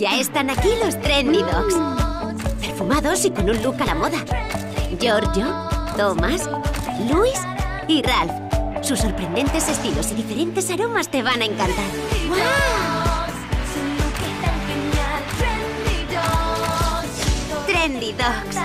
Ya están aquí los Trendy Dogs. Perfumados y con un look a la moda. Giorgio, Thomas, Luis y Ralph. Sus sorprendentes estilos y diferentes aromas te van a encantar. ¡Wow! Trendy Dogs.